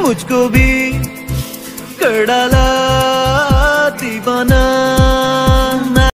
मुझको भी कर डाला।